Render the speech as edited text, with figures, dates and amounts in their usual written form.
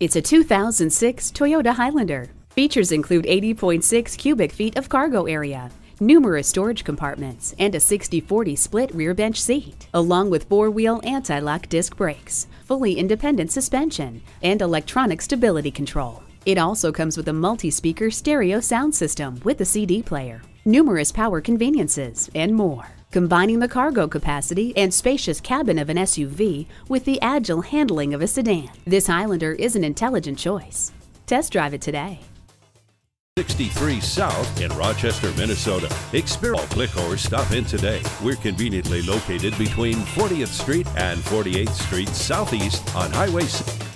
It's a 2006 Toyota Highlander. Features include 80.6 cubic feet of cargo area, numerous storage compartments, and a 60/40 split rear bench seat, along with four-wheel anti-lock disc brakes, fully independent suspension, and electronic stability control. It also comes with a multi-speaker stereo sound system with a CD player, numerous power conveniences, and more. Combining the cargo capacity and spacious cabin of an SUV with the agile handling of a sedan, this Highlander is an intelligent choice. Test drive it today. 63 South in Rochester, Minnesota. Click or stop in today. We're conveniently located between 40th Street and 48th Street Southeast on Highway 6.